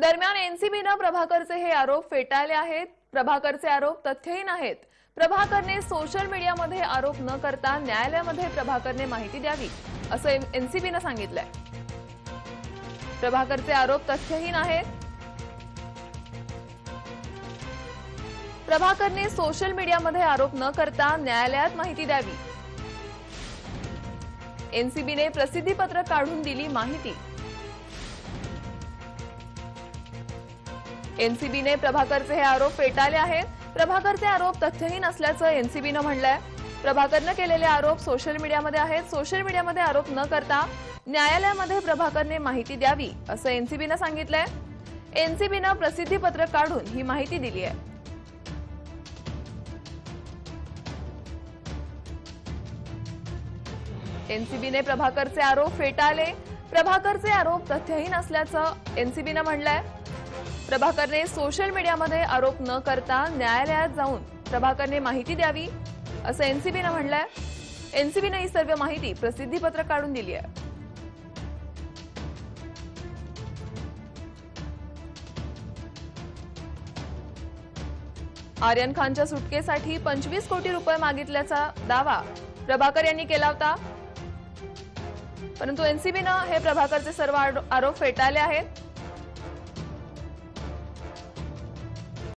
दरम्यान एनसीबीनं प्रभाकरचे हे आरोप फेटाळले आहेत। प्रभाकरचे आरोप तथ्यहीन आहेत। प्रभाकरने सोशल मीडियामध्ये आरोप न करता न्यायालयामध्ये प्रभाकरने माहिती द्यावी असं एनसीबीनं सांगितलंय। प्रभाकरचे आरोप तथ्यहीन आहेत। प्रभाकरने सोशल मीडियामध्ये आरोप न करता न्यायालयात माहिती द्यावी। एनसीबीने प्रसिद्धी पत्रक काढून दिली माहिती। एनसीबीने प्रभाकरचे हे आरोप फेटाळले आहेत। प्रभाकरचे आरोप तथ्यहीन असल्याचं एनसीबीने म्हटलंय। प्रभाकरने केलेले आरोप सोशल मीडियामध्ये आहेत। सोशल मीडियामध्ये आरोप न करता न्यायालयामध्ये प्रभाकरने माहिती द्यावी असं एनसीबीने सांगितलंय। एनसीबीने प्रसिद्धी पत्रक काढून ही माहिती दिली आहे। एनसीबीने प्रभाकरचे आरोप फेटाळले। प्रभाकरचे आरोप तथ्यहीन असल्याचं एनसीबीने म्हटलंय। प्रभाकरने सोशल मीडियामध्ये आरोप न करता न्यायालयात जाऊन प्रभाकरने माहिती द्यावी असं एनसीबीने म्हटलंय। एनसीबीने ही सर्व माहिती प्रसिद्धी पत्रक काढून दिली आहे। आर्यन खानच्या सुटकेसाठी 25 कोटी रुपये मागितल्याचा दावा प्रभाकर यांनी केला होता, परंतु एनसीबीने हे प्रभाकरचे सर्व आरोप फेटाळले आहेत।